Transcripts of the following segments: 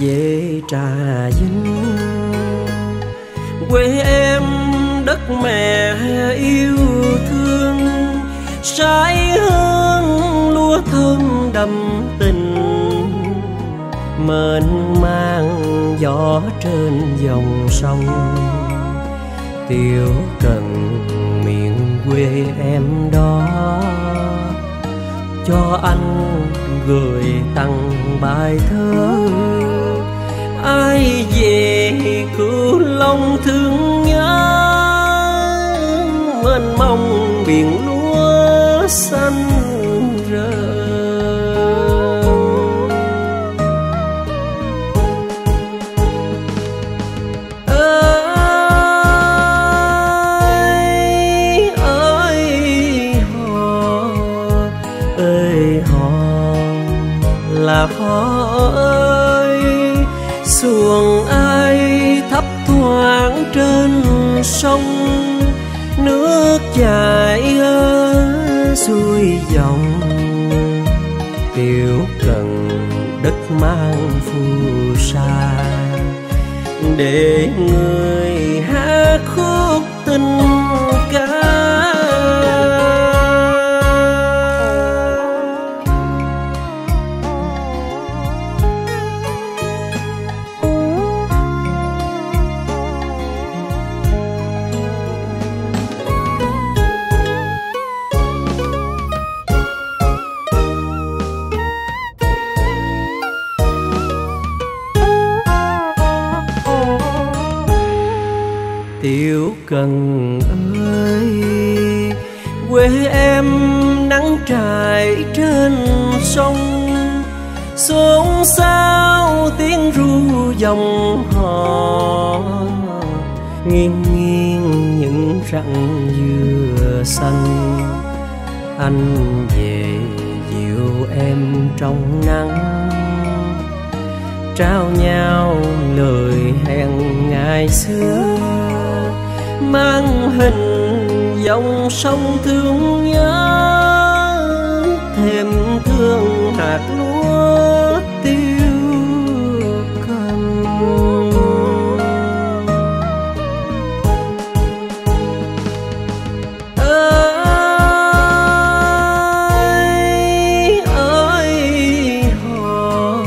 Về Trà Vinh quê em, đất mẹ yêu thương, sái hương lúa thơm đậm tình, mênh mang gió trên dòng sông. Tiểu Trần miền quê em đó, cho anh gửi tặng bài thơ ai về Cửu Long thương nhớ. Mênh mông biển lúa xanh rờ, ơi ơi họ, ơi họ là họ ơi. Xuồng ai thấp thoáng trên sông, nước chảy xuôi dòng. Tiểu Cần đất mang phù sa, để người hát khúc tình ca. Tiểu Cần ơi quê em, nắng trải trên sông, xôn xao tiếng ru dòng hò, nghiêng nghiêng những rặng dừa xanh. Anh về dịu em trong nắng, trao nhau lời hẹn ngày xưa, mang hình dòng sông thương nhớ, thêm thương hạt lúa tiêu cầm. Ơi ơi họ,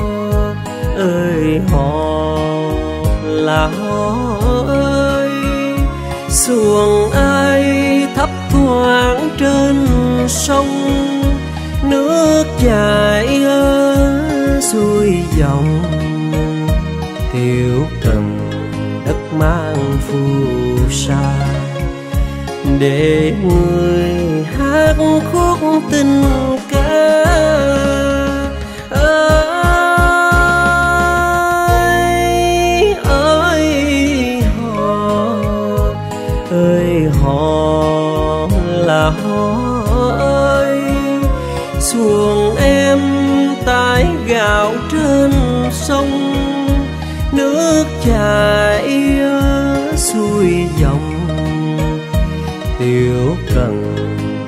ơi họ là họ ơi. Xuồng ai thấp thoáng trên sông, nước chảy xuôi dòng. Tiểu Trần đất mang phù sa, để người hát khúc tình ca. Họ là họ ơi. Xuồng em tái gạo trên sông, nước chảy xuôi dòng. Tiểu Cần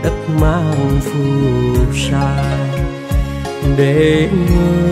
đất mang phù sa, để